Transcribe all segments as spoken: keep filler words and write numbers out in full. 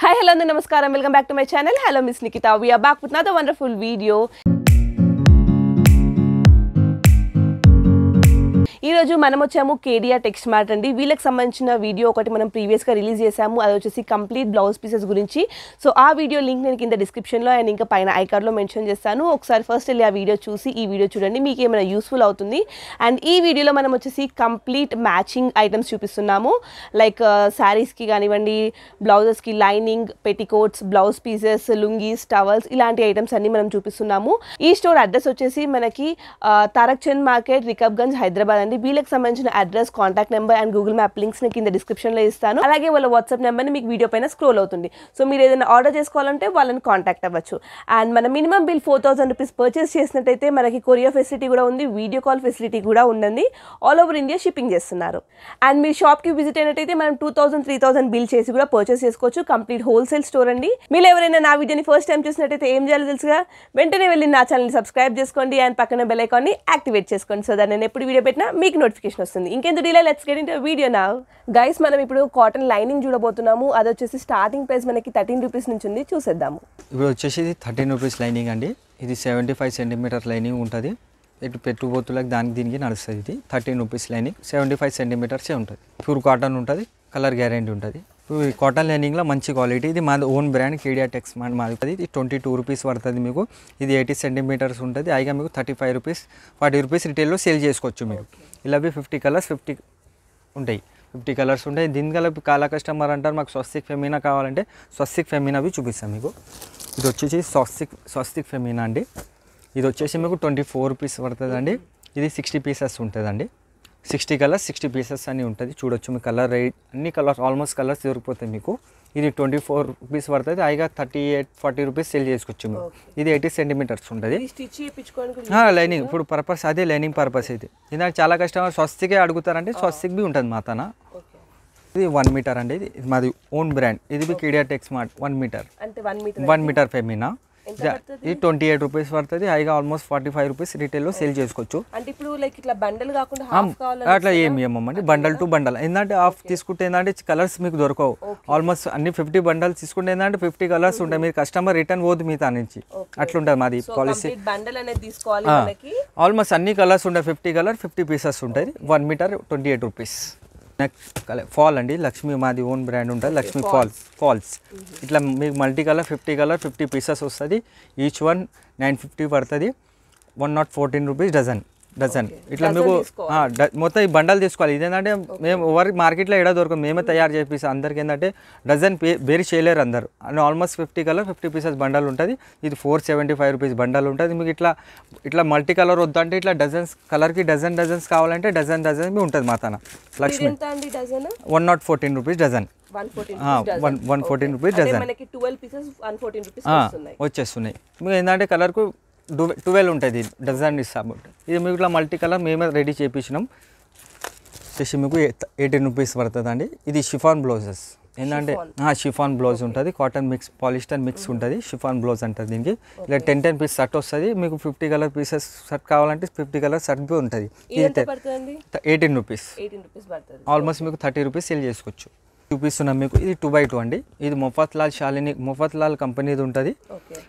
Hi, hello, namaskaram, welcome back to my channel. Hello, Miss Nikita. We are back with another wonderful video. ఈ రోజు మనం వచ్చాము Kedia Text mart అండి. వీళ్ళకి సంబంధించిన వీడియో ఒకటి మనం ప్రీవియస్ గా రిలీజ్ చేసాము. అది వచ్చేసి కంప్లీట్ బ్లౌజ్ పీసెస్ గురించి. సో ఆ వీడియో లింక్ నేను కింద డిస్క్రిప్షన్ లో అండ్ ఇంకా పైన ఐ కార్డ్ లో మెన్షన్ చేస్తాను. ఒకసారి ఫస్ట్ వెళ్ళి ఆ వీడియో చూసి ఈ వీడియో చూడండి, మీకు ఏమైనా యూస్ఫుల్ అవుతుంది. అండ్ ఈ వీడియోలో మనం వచ్చేసి కంప్లీట్ మ్యాచింగ్ ఐటమ్స్ చూపిస్తున్నాము. లైక్ సారీస్ కి కానివ్వండి, బ్లౌజెస్ కి lining, petticoats, blouse pieces, lungis, towels, ఇలాంటి ఐటమ్స్ అన్ని మనం చూపిస్తున్నాము. ఈ స్టోర్ అడ్రస్ వచ్చేసి మనకి తారక్ చంద్ మార్కెట్, రికబ్ గంజ్, హైదరాబాద్. వీళ్ళకి సంబంధించిన address, contact number and Google map links నేను కింద డిస్క్రిప్షన్లో ఇస్తాను. అలాగే వాళ్ళ వాట్సాప్ నెంబర్ని మీకు వీడియో పైన స్క్రోల్ అవుతుంది. సో మీరు ఏదైనా ఆర్డర్ చేసుకోవాలంటే వాళ్ళని కాంటాక్ట్ అవ్వచ్చు. అండ్ మన minimum bill four thousand rupees purchase చేసినట్టయితే మనకి కొరియర్ ఫెసిలిటీ కూడా ఉంది, వీడియో కాల్ ఫెసిలిటీ కూడా ఉందండి. ఆల్ ఓవర్ ఇండియా షిప్పింగ్ చేస్తున్నారు. అండ్ మీరు షాప్కి విజిట్ అయినట్టయితే మనం two thousand three thousand bill చేసి కూడా పర్చేస్ చేసుకోవచ్చు. కంప్లీట్ హోల్సేల్ స్టోర్ అండి. మీరు ఎవరైనా నా వీడియోని ఫస్ట్ టైం చూసినట్టయితే ఏం చేయాలో తెలుసుగా, వెంటనే వెళ్ళి నా ఛానల్ని సబ్స్క్రైబ్ చేసుకోండి అండ్ పక్కన బెల్ ఐకాన్ని యాక్టివేట్ చేసుకోండి. సో దాన్ని నేను ఎప్పుడు వీడియో పెట్టినా మీకు నోటిఫికేషన్ వస్తుంది. ఇంకెందుకు delay, let's get into video now. Guys మనం ఇప్పుడు కాటన్ లైనింగ్ చూడబోతున్నాము. అది వచ్చేసి స్టార్టింగ్ ప్రైస్ మనకి థర్టీన్ రూపీస్ నుంచి ఉంది, చూసేద్దాము. ఇప్పుడు వచ్చేసి థర్టీన్ రూపీస్ లైనింగ్ అండి. ఇది సెవెంటీ ఫైవ్ సెంటీమీటర్ లైనింగ్ ఉంటుంది. ఇటు పెట్టుబోతులకు దానికి దీనికి నడుస్తుంది. ఇది thirteen rupees lining, seventy five సెంటీమీటర్సే ఉంటుంది. ప్యూర్ కాటన్ ఉంటుంది, కలర్ గ్యారెంటీ ఉంటుంది. ఈ కాటన్ లైనింగ్లో మంచి క్వాలిటీ. ఇది మాది own brand Kedia Text Mart మాది. ఇది ట్వంటీ టూ రూపీస్ పడుతుంది మీకు. ఇది ఎయిటీ సెంటీమీటర్స్ ఉంటుంది. అయిగా మీకు thirty five rupees forty rupees రిటైల్లో సేల్ చేసుకోవచ్చు మీరు. ఇలా ఫిఫ్టీ కలర్స్ ఫిఫ్టీ ఉంటాయి ఫిఫ్టీ కలర్స్ ఉంటాయి. దీనికల్లా కాలా కస్టమర్ అంటారు మాకు స్వస్తిక్ ఫెమినా కావాలంటే స్వస్తిక్ ఫెమినా అవి చూపిస్తాం మీకు. ఇది వచ్చేసి స్వస్తిక్ స్వస్తిక్ ఫెమినా అండి. ఇది వచ్చేసి మీకు ట్వంటీ ఫోర్ రూపీస్ పడుతుందండి. ఇది సిక్స్టీ పీసెస్ ఉంటుందండి. సిక్స్టీ కలర్స్ సిక్స్టీ పీసెస్ అని ఉంటుంది. చూడొచ్చు మీ కలర్ రైట్ అన్ని కలర్స్ ఆల్మోస్ట్ కలర్స్ దొరికిపోతాయి మీకు. ఇది ట్వంటీ ఫోర్ రూపీస్ పడుతుంది. అయిగా thirty eight forty rupees sale చేసుకోవచ్చు మీరు. ఇది ఎయిటీ సెంటీమీటర్స్ ఉంటుంది లైనింగ్. ఇప్పుడు పర్పస్ అదే లైనింగ్ పర్పస్. ఇది ఇందాక చాలా కస్టమర్ స్వస్తికే అడుగుతారంటే స్వస్తిక్ బి ఉంటుంది మా తన. ఇది వన్ మీటర్ అండి. ఇది మాది ఓన్ బ్రాండ్. ఇది Kedia Text Mart one metre one metre Femina. ఇది ట్వంటీ ఎయిట్ రూపీస్ పడుతుంది. హైగా ఆల్మోస్ట్ ఫార్టీ ఫైవ్ రూపీస్ రిటైల్లో సేల్ చేసుకోవచ్చు. అట్లా ఏమి ఏమండి బండల్ టు బండల్ ఏంటంటే హాఫ్ తీసుకుంటే ఏంటంటే కలర్స్ మీకు దొరకవు. ఆల్మోస్ట్ అన్ని ఫిఫ్టీ బండల్స్ తీసుకుంటే ఏంటంటే ఫిఫ్టీ కలర్స్ ఉంటాయి. మీరు కస్టమర్ రిటర్న్ పోదు మీ తానించి అట్లుంటుంది మాది పాలసీ. ఆల్మోస్ట్ అన్ని కలర్స్ ఉంటాయి. ఫిఫ్టీ కలర్ ఫిఫ్టీ పీసెస్ ఉంటుంది. One metre twenty eight rupees. Next fall అండి. లక్ష్మి మాది ఓన్ బ్రాండ్ ఉంటుంది. లక్ష్మి ఫాల్స్ ఫాల్స్ ఇట్లా మీకు multi colour fifty colour fifty pieces వస్తుంది. ఈచ్ వన్ నైన్ ఫిఫ్టీ పడుతుంది. One nought fourteen rupees dozen dozen ఇట్లా మీకు మొత్తం ఈ బండలు తీసుకోవాలి. ఇదేంటంటే మేము ఎవరి మార్కెట్లో ఎడ దొరకదు, మేమే తయారు చేపిస్తాం. అందరికి ఏంటంటే డజన్ పే బేరీ చేయలేరు అందరు. And almost fifty colour fifty pieces bundle ఉంటుంది. ఇది four seventy five rupees bundle ఉంటుంది మీకు. ఇట్లా ఇట్లా మల్టీ కలర్ వద్దంటే ఇట్లా డజన్స్ కలర్కి డజన్ డజన్స్ కావాలంటే డజన్ డజన్ మీ ఉంటుంది మా తన. Lakshmi one nought fourteen rupees dozen one fourteen rupees dozen వచ్చేస్తున్నాయి మీకు. ఏంటంటే కలర్కు ట్వెల్వ్ ఉంటుంది డజన్ ఇస్తాము. ఇది మీకు ఇట్లా మల్టీ కలర్ మేమే రెడీ చేయించినాం. వచ్చేసి మీకు ఎయిటీన్ రూపీస్ పడుతుంది అండి. ఇది షిఫాన్ బ్లౌజెస్ ఏంటంటే షిఫాన్ బ్లౌజ్ ఉంటుంది. కాటన్ మిక్స్ పాలిస్టర్ మిక్స్ ఉంటుంది. షిఫాన్ బ్లౌజ్ అంటారు దీనికి. ఇలా టెన్ టెన్ పీస్ షర్ట్ వస్తుంది మీకు. ఫిఫ్టీ కలర్ పీసెస్ షర్ట్ కావాలంటే ఫిఫ్టీ కలర్ షర్ట్ ఉంటుంది. ఎయిటీన్ రూపీస్ ఆల్మోస్ట్ మీకు థర్టీ రూపీస్ సేల్ చేసుకోవచ్చు. చూపిస్తున్నాం మీకు. ఇది టూ బై టూ అండి. ఇది మొఫత్ లాల్ షాలిని మొఫత్ లాల్ కంపెనీది ఉంటుంది.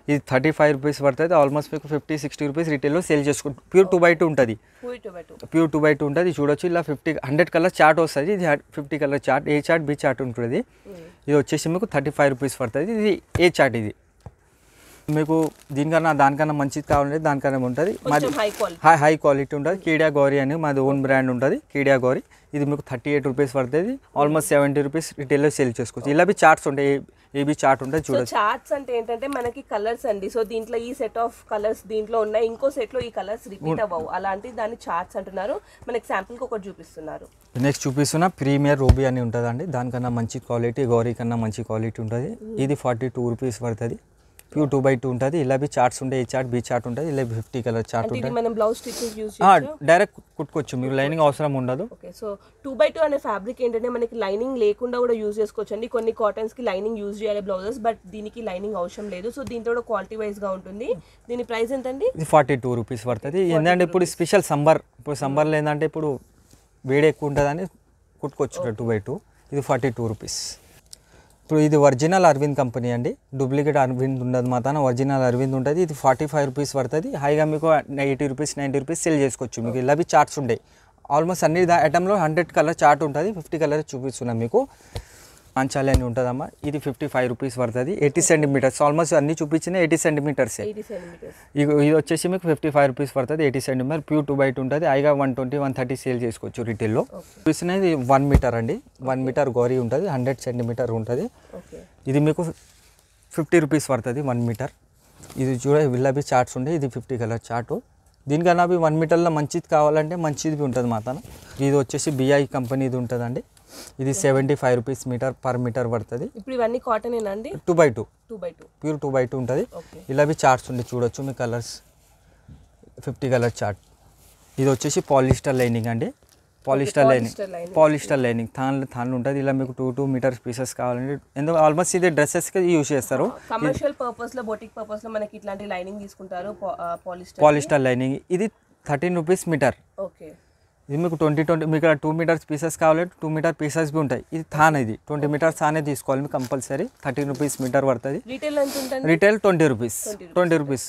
ఇది థర్టీ ఫైవ్ రూపీస్ పడుతుంది. ఆల్మోస్ట్ మీకు ఫిఫ్టీ సిక్స్టీ రూపీస్ రిటైల్లో సేల్ చేసుకుంటాం. ప్యూర్ టూ బై టూ ఉంటుంది. ప్యూర్ టూ బై టూ ఉంటుంది. చూడొచ్చు ఇలా ఫిఫ్టీ హండ్రెడ్ కలర్ చార్ట్ వస్తుంది. ఇది fifty colour chart, A chart B chart ఉంటుంది. ఇది వచ్చేసి మీకు థర్టీ ఫైవ్ రూపీస్ పడుతుంది. ఇది ఏ చార్ట్ ఇది మీకు. దీనికన్నా దానికన్నా మంచిది కావాలంటే దానికన్నా ఉంటుంది. మాది హై హై క్వాలిటీ ఉంటుంది. కేడియాగోరి అని మాది ఓన్ బ్రాండ్ ఉంటుంది. కేడియాగోరి ఇది మీకు థర్టీ ఎయిట్ రూపీస్ పడుతుంది. ఆల్మోస్ట్ సెవెంటీ రూపీస్ రిటైల్లో సేల్ చేసుకోవచ్చు. ఇలా చార్ట్స్ ఉంటాయి. ఏబీ చార్ట్ ఉంటుంది చూడండి. చార్ట్స్ అంటే ఏంటంటే మనకి కలర్స్ అండి. సో దీంట్లో ఈ సెట్ ఆఫ్ కలర్స్ దీంట్లో ఉన్నాయి, ఇంకో సెట్ లో ఈ కలర్స్ రిపీట్ అవ్వవు, అలాంటి దాన్ని చార్ట్స్ అంటున్నారు. మనకి శాంపుల్ కి ఒకటి చూపిస్తున్నారు. నెక్స్ట్ చూపిస్తున్న ప్రీమియర్ రూబీ అని ఉంటుంది అండి. దానికన్నా మంచి క్వాలిటీ, గౌరీ కన్నా మంచి క్వాలిటీ ఉంటుంది. ఇది ఫార్టీ టూ రూపీస్ పడుతుంది. ప్యూర్ టూ బై టూ ఉంటుంది. ఇలా బి చార్ట్స్ ఉంటాయి. ఏ చార్ట్ బి చార్ట్ ఉంటుంది. ఇలా ఫిఫ్టీ కలర్ చార్ట్ ఉంటుంది. డైరెక్ట్ కుట్టుకోవచ్చు మీరు, లైనింగ్ అవసరం ఉండదు. సో టూ బై టూ అనే ఫ్యాబ్రిక్ ఏంటంటే మనకి లైనింగ్ లేకుండా కూడా యూజ్ చేసుకోవచ్చు అండి. కొన్ని కాటన్స్ కి లైనింగ్ యూజ్ చేయాలి బ్లౌజెస్, బట్ దీనికి లైనింగ్ అవసరం లేదు. సో దీంతో కూడా క్వాలిటీ వైజ్ గా ఉంటుంది. దీని ప్రైస్ ఎంతండి? ఇది ఫార్టీ టూ రూపీస్ పడుతుంది. ఏంటంటే ఇప్పుడు స్పెషల్ సంబర్, ఇప్పుడు సంబర్లో ఏంటంటే ఇప్పుడు వేడి ఎక్కువ ఉంటుంది అని కుట్టుకోవచ్చు టూ బై టూ. ఇది ఫార్టీ టూ రూపీస్. ఇప్పుడు ఇది ఒరిజినల్ అరవింద్ కంపెనీ అండి డూప్లికేట్ అరవింద్ ఉండదు మాత్రం ఒరిజినల్ అరవింద్ ఉంటది ఇది forty-five రూపాయస్ పడుతది హైగా మీకు eighty రూపాయస్ ninety రూపాయస్ సెల్ చేసుకోవచ్చు మీకు ఇలా బి చార్ట్స్ ఉండే ఆల్మోస్ట్ అన్ని ఐటమ్ లో one hundred కలర్ చార్ట్ ఉంటది fifty కలర్ చూపిస్తున్నా మీకు Panchali ani untadamma idi fifty-five rupees vartadi eighty centimeters almost anni chupichina eighty centimeters eighty centimeters idu vachesi meeku fifty-five rupees vartadi eighty centimeters pure two by two untadi aiga one twenty one thirty sale chesukochu retail lo chupisina idi one meter andi one meter gori untadi one hundred centimeters untadi okay idi meeku fifty rupees vartadi one meter idu chuda villa bi charts unde idi fifty color chart deenikana bi one meter la manchidi kavalante manchidi bi untadi matana idi vachesi bi company idi untadandi ఇది seventy-five rupees meter per meter పడుతది ఇప్పుడు ఇవన్నీ cotton ఏనండి two by two two by two pure two by two ఉంటది ఇలా B charts ఉండి చూడొచ్చు మీ కలర్స్ fifty కలర్ చార్ట్ ఇది వచ్చేసి పాలిస్టర్ లైనింగ్ అండి పాలిస్టర్ లైనింగ్ పాలిస్టర్ లైనింగ్ థాన్ థాన్ ఉంటది ఇలా మీకు two two మీటర్స్ పీసెస్ కావాలండి ఎందు ఆల్మోస్ట్ ఇది డ్రెస్సెస్ కి యూస్ చేస్తారు కమర్షియల్ పర్పస్ లో బొటిక్ పర్పస్ లో మనకి ఇట్లాంటి లైనింగ్ తీసుకుంటారు పాలిస్టర్ పాలిస్టర్ లైనింగ్ ఇది thirteen rupees మీటర్ ఓకే ఇది మీకు twenty twenty మీకు two మీటర్స్ పీసెస్ కావాలంటే two మీటర్ పీసెస్ బి ఉంటాయి ఇది థాన్ ఇది twenty మీటర్స్ థానే తీసుకోవాలి మీకు కంపల్సరీ thirteen రూపాయస్ మీటర్ పడుతది రిటైల్ ఎంత ఉంటుంది రిటైల్ twenty రూపాయస్ twenty రూపాయస్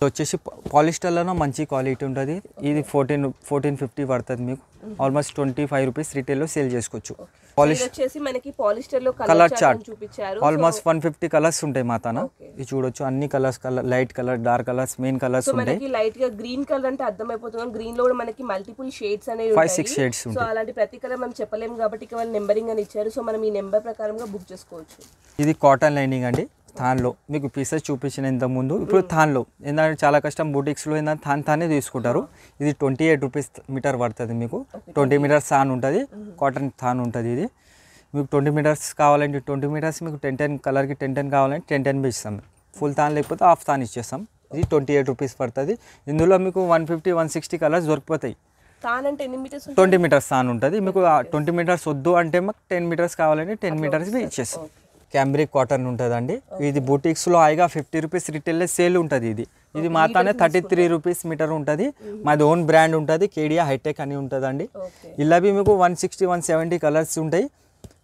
ఇది వచ్చేసి పాలిస్టర్ లోన మంచి క్వాలిటీ ఉంటది ఇది fourteen fourteen fifty పడుతది మీకు ఆల్మోస్ట్ twenty-five రూపాయస్ రిటైల్ లో సేల్ చేసుకోవచ్చు పాలిష్ వచ్చేసి మనకి పాలిస్టర్ లో కలర్ చార్ట్ చూపించారు ఆల్మోస్ట్ one fifty కలర్స్ ఉంటాయి మాతానా ఇది చూడొచ్చు అన్ని colours light colour dark colours main colours ఉంటాయి సో మనకి లైట్ గా గ్రీన్ కలర్ అంటే అర్థమైపోతుంది గ్రీన్ లో కూడా మనకి మల్టిపుల్ షేడ్స్ అనేవి ఉంటాయి five six షేడ్స్ ఉంటాయి సో అలాంటి ప్రతి కలర్ మనం చెప్పలేం కాబట్టి కేవలం నంబరింగ్ అని ఇచ్చారు సో మనం ఈ నంబర్ ప్రకారంగా బుక్ చేసుకోవచ్చు ఇది కాటన్ లైనింగ్ అండి థాన్ లో మీకు పీసెస్ చూపించిన ఇంత ముందు ఇప్పుడు థాన్ లో ఏందంటే చాలా కష్టం బూటిక్స్ లో ఏందంటే థాన్ థానే తీసుకుంటారు ఇది twenty-eight రూపాయస్ మీటర్ పడుతది మీకు twenty మీటర్స్ థాన్ ఉంటది కాటన్ థాన్ ఉంటది ఇది మీకు twenty మీటర్స్ కావాలంటే twenty మీటర్స్ మీకు ten ten కలర్ కి ten ten కావాలంటే ten ten బి ఇస్తాం ఫుల్ థాన్ లేకపోతే హాఫ్ థాన్ ఇచ్చేస్తాం ఇది twenty-eight రూపాయస్ పడుతది ఇందులో మీకు one fifty one sixty colours దొరుకుతాయి థాన్ అంటే ఎన్ని మీటర్స్ twenty మీటర్స్ థాన్ ఉంటది మీకు twenty మీటర్స్ వద్దు అంటే మాకు ten మీటర్స్ కావాలంటే ten మీటర్స్ బి ఇచ్చేస్తాం Cambric cotton untadandi idi boutiques lo aiga fifty rupees retail sale untadi idi idi matane thirty-three rupees meter untadi my own brand untadi Kedia high tech ani untadandi illa bi meeku one sixty one seventy colors untai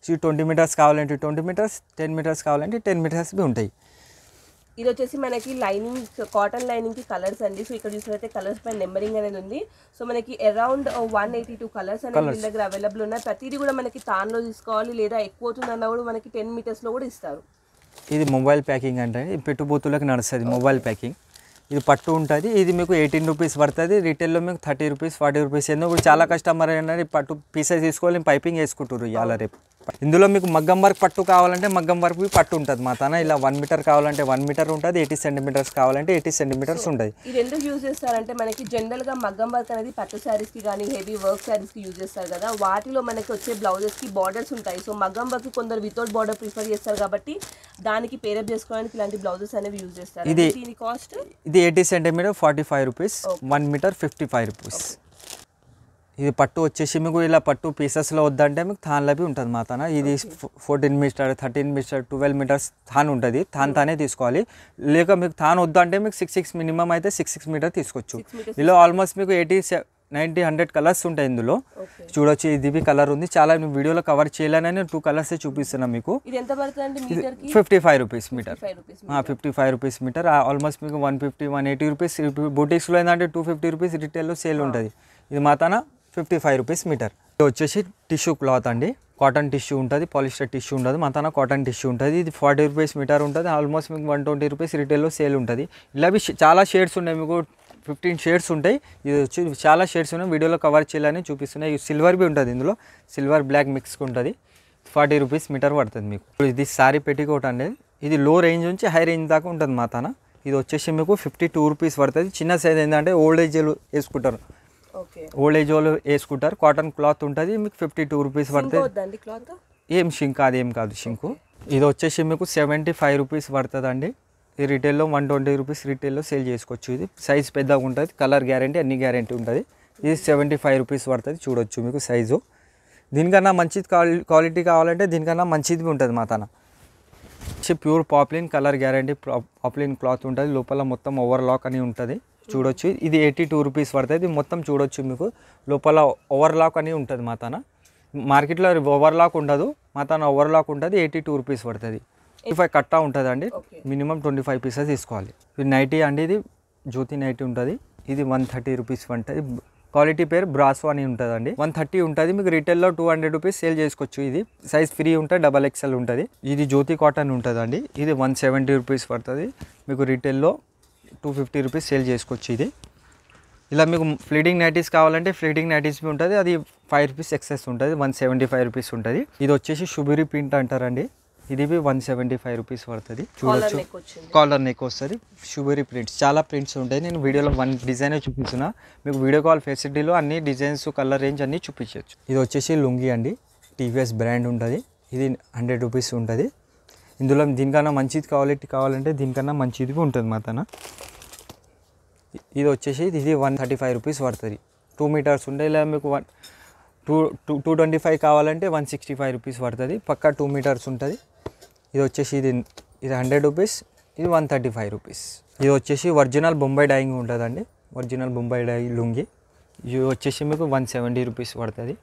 see twenty meters kavalante twenty meters ten meters kavalante ten meters bi untai ఇది వచ్చేసి మనకి lining cotton lining కి colours అండి so ఇక్కడ చూసినట్లయితే colours పై numbering అనేది ఉంది so మనకి అరౌండ్ one eighty-two కలర్స్ అనేది మన దగ్గర అవైలబుల్ ఉన్నాయి ప్రతిది కూడా మనకి తాన్ లో తీసుకోవాలి లేదా ఎక్కువ అవుతుందన్న కూడా మనకి ten మీటర్స్ లో కూడా ఇస్తారు ఇది మొబైల్ ప్యాకింగ్ అంటే పెట్టుబోతులకు నడుస్తది మొబైల్ ప్యాకింగ్ ఇది పట్టు ఉంటది ఇది మీకు eighteen రూపాయస్ పడుతది రిటైల్ లో మీకు thirty రూపాయస్ forty రూపాయస్ ఏనో కూడా చాలా కస్టమర్ అన్నారు పట్టు పీసెస్ తీసుకోవాలి పైపింగ్ చేసుకుంటారు ఇయాల రేపు ఇందులో మీకు మగ్గం వర్క్ పట్టు కావాలంటే మగ్గం వర్క్ వి పట్టు ఉంటది మాతానా ఇలా one మీటర్ కావాలంటే one మీటర్ ఉంటది eighty సెంటీమీటర్స్ కావాలంటే eighty సెంటీమీటర్స్ ఉంటది ఇది ఎందుకు యూస్ చేస్తారంటే మనకి జనరల్ గా మగ్గం వర్క్ అనేది పట్టు సారీస్ కి గాని హెవీ వర్క్ సారీస్ కి యూస్ చేస్తారు కదా వాటిలో మనకి వచ్చే బ్లౌజెస్ కి బోర్డర్స్ ఉంటాయి సో మగ్గం వర్క్ కొందరు వితౌట్ బోర్డర్ ప్రిఫర్ చేస్తారు కాబట్టి దానికి పేర్ అప్ చేసుకోవడానికి ఇలాంటి బ్లౌజెస్ అనేవి యూస్ చేస్తారు దీని కాస్ట్ ఇది eighty సెంటీమీటర్ forty-five రూపాయస్ one మీటర్ fifty-five రూపాయస్ ఇది పట్టు వచ్చేసి మీకు ఇలా పట్టు పీసెస్ లో వద్దంటే మీకు థాన్ లబి ఉంటది మాతనా ఇది fourteen metre thirteen metre twelve metres థాన్ ఉంటది థాన్ తానే తీసుకోవాలి లేక మీకు థాన్ వద్దంటే మీకు six six మినిమం అయితే six six మీటర్ తీసుకోవచ్చు ఇలా ఆల్మోస్ట్ మీకు eighty ninety one hundred colours ఉంటాయి ఇందులో చూడొచ్చు ఇది బి కలర్ ఉంది చాలా నేను వీడియోలో కవర్ చేయలేనని two కలర్స్ ఏ చూపిస్తున్నా మీకు ఇది ఎంత పడుతుందండి మీటర్ కి fifty-five రూపాయస్ మీటర్ ఆ fifty-five రూపాయస్ మీటర్ ఆల్మోస్ట్ మీకు one fifty one eighty రూపాయస్ బూటిక్స్ లో ఏందంటే two fifty రూపాయస్ రిటైల్ లో సేల్ ఉంటది ఇది మాతనా fifty-five రూపాయస్ మీటర్ ఇది వచ్చేసి టిష్యూ క్లాత్ అండి కాటన్ టిష్యూ ఉంటది పాలిస్టర్ టిష్యూ ఉండదు మాతనా కాటన్ టిష్యూ ఉంటది ఇది forty రూపాయస్ మీటర్ ఉంటది ఆల్మోస్ట్ మీకు one twenty రూపాయస్ రిటైల్ లో సేల్ ఉంటది ఇలా బి చాలా షేడ్స్ ఉన్నాయి మీకు fifteen షేడ్స్ ఉంటాయి ఇది వచ్చి చాలా షేడ్స్ ఉన్నాయి వీడియోలో కవర్ చేయాలని చూపిస్తున్నా ఈ సిల్వర్ బి ఉంటది ఇందులో సిల్వర్ బ్లాక్ మిక్స్ ఉంటది forty రూపాయస్ మీటర్ పడుతది మీకు ఇది సారీ పెట్టికోట్ అండి ఇది లో రేంజ్ నుంచి హై రేంజ్ దాకా ఉంటది మాతనా ఇది వచ్చేసి మీకు fifty-two రూపాయస్ పడుతది చిన్న సైజ్ ఏందంటే ఓల్డ్ ఏజ్ లో వేసుకుంటారు ఓకే ఓల్డ్ ఏజ్ లో వేసుకుంటారు కాటన్ క్లాత్ ఉంటది మీకు fifty-two రూపాయస్ పడుతది ఉంటది క్లాత్ ఏం షింక్ కాదు ఏం కాదు షింకు ఇది వచ్చేసి మీకు seventy-five రూపాయస్ పడుతదండి ఈ రిటైల్ లో one twenty రూపాయస్ రిటైల్ లో సేల్ చేసుకోవచ్చు ఇది సైజ్ పెద్దగా ఉంటది కలర్ గ్యారెంటీ అన్ని గ్యారెంటీ ఉంటది ఇది seventy-five రూపాయస్ పడుతది చూడొచ్చు మీకు సైజు దీనికన్నా మంచి క్వాలిటీ కావాలంటే దీనికన్నా మంచిది ఉంటది మాతన pure poplin colour guarantee poplin cloth ఉంటది లోపల మొత్తం ఓవర్లాక్ అని ఉంటది చూడొచ్చు ఇది eighty-two రూపాయస్ పడుతది మొత్తం చూడొచ్చు మీకు లోపల ఓవర్లాక్ అని ఉంటది మాతన market lo overlock undadu matana overlock untadi eighty-two rupees padtadi twenty-five katta untadandi minimum twenty-five pieces iskoali ee ninety andi idi jyoti ninety untadi idi one thirty rupees untadi quality pair brasso ani untadandi one thirty untadi meeku retail lo two hundred rupees sale chesukochu idi size free untadi double xl untadi idi jyoti cotton untadandi idi one seventy rupees padtadi meeku retail lo two fifty rupees sale chesukochu idi ఇలా మీకు ఫ్లీడింగ్ nighties కావాలంటే ఫ్లీడింగ్ nighties B ఉంటది అది five rupees excess ఉంటది one seventy-five rupees ఉంటది ఇది వచ్చేసి షుబిరి print అంటారండి ఇది బి one seventy-five rupees వస్తది చూడొచ్చు కాలర్ నెక్ వస్తది షుబిరి ప్రింట్స్ చాలా ప్రింట్స్ ఉంటాయి నేను వీడియోలో వన్ డిజైన్ చూపిస్తున్నా మీకు వీడియో కాల్ ఫెసిలిటీలో అన్ని డిజైన్స్ కలర్ రేంజ్ అన్ని చూపించొచ్చు ఇది వచ్చేసి లుంగీ అండి టీవీఎస్ బ్రాండ్ ఉంటది ఇది one hundred rupees ఉంటది ఇందులో దీనికన్నా మంచిది క్వాలిటీ కావాలంటే దీనికన్నా మంచిది ఉంటది మాతన ఇది వచ్చేసి ఇది one thirty-five rupees వస్తది two meters ఉండే ఇలా మీకు two twenty-five కావాలంటే one sixty-five rupees వస్తది పక్కా two meters ఉంటది ఇది వచ్చేసి ఇది ఇది one hundred rupees ఇది one thirty-five rupees ఇది వచ్చేసి ఒరిజినల్ బొంబాయి డైయింగ్ ఉంటదండి ఒరిజినల్ బొంబాయి డై లుంగీ ఇది వచ్చేసి మీకు one seventy rupees వస్తది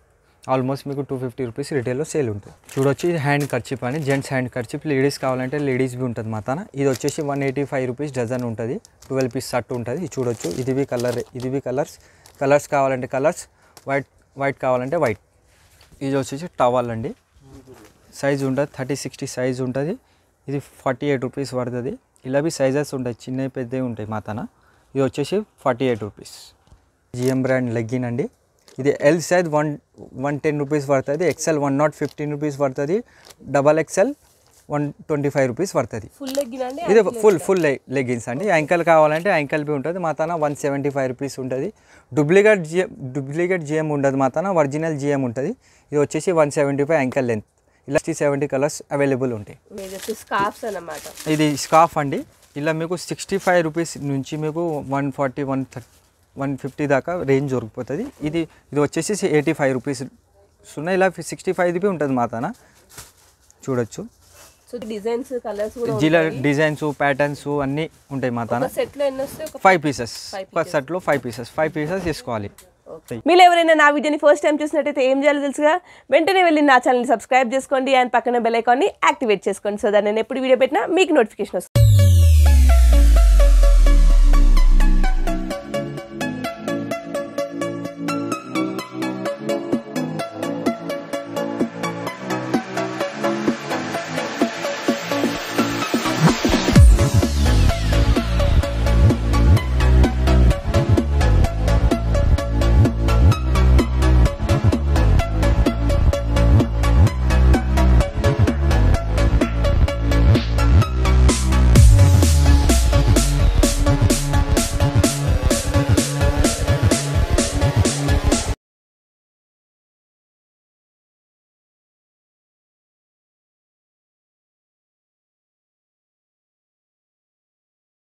ఆల్మోస్ట్ మీకు two fifty rupees రిటైల్ లో సేల్ ఉంటుంది చూడొచ్చు ఇది హ్యాండ్ కర్చీఫ్ అని జెంట్స్ హ్యాండ్ కర్చీఫ్ లేడీస్ కావాలంటే లేడీస్ బి ఉంటది మాతన ఇది వచ్చేసి one eighty-five rupees డజన్ ఉంటది twelve piece షర్ట్ ఉంటది చూడొచ్చు ఇది బి కలర్ ఇది బి కలర్స్ కలర్స్ కావాలంటే కలర్స్ వైట్ వైట్ కావాలంటే వైట్ ఇది వచ్చేసి టవల్ అండి సైజ్ ఉంటది thirty sixty సైజ్ ఉంటది ఇది forty-eight rupees వస్తది ఇలా బి సైజెస్ ఉంటాయి చిన్న పెద్దవి ఉంటాయి మాతన ఇది వచ్చేసి forty-eight rupees GM brand legging అండి ఇది L size one ten rupees వస్తది ఎక్స్ఎల్ one fifteen rupees వస్తది double XL one twenty-five rupees వస్తది ఫుల్ లెగ్గిన్ అండి ఇది ఫుల్ ఫుల్ లెగ్గిన్స్ అండి యాంకల్ కావాలంటే యాంకల్ బి ఉంటది మాతన one seventy-five rupees ఉంటది డూప్లికేట్ డూప్లికేట్ జిఎం ఉండదు మాతన ఒరిజినల్ జిఎం ఉంటది ఇది వచ్చేసి one seventy-five యాంకల్ లెంత్ ఇలా sixty seventy colors అవైలబుల్ ఉంటాయి ఇది స్కార్ఫ్స్ అన్నమాట ఇది స్కార్ఫ్ అండి ఇలా మీకు sixty-five rupees నుంచి మీకు one forty one thirty one fifty దాకా రేంజ్ దొరుకుతది ఇది ఇది వచ్చేసి eighty-five rupees సున్నా ఇలా sixty-five రూపీ ఉంటది మాతన చూడొచ్చు సో డిజైన్స్ కలర్స్ కూడా జిల డిజైన్స్ ప్యాటర్న్స్ అన్ని ఉంటాయి మాతన సెట్ లో ఎన్ని వస్తాయి five pieces ఒక సెట్ లో five pieces five pieces తీసుకోవాలి మీరు ఎవరైనా నా వీడియోని ఫస్ట్ టైం చూసినట్లయితే ఏం చేయాలో తెలుసుగా వెంటనే వెళ్ళి నా ఛానల్ ని సబ్స్క్రైబ్ చేసుకోండి అండ్ పక్కన బెల్ ఐకాన్ ని యాక్టివేట్ చేసుకోండి సో దట్ నేను ఎప్పుడు వీడియో పెట్టినా మీకు నోటిఫికేషన్ వస్తుంది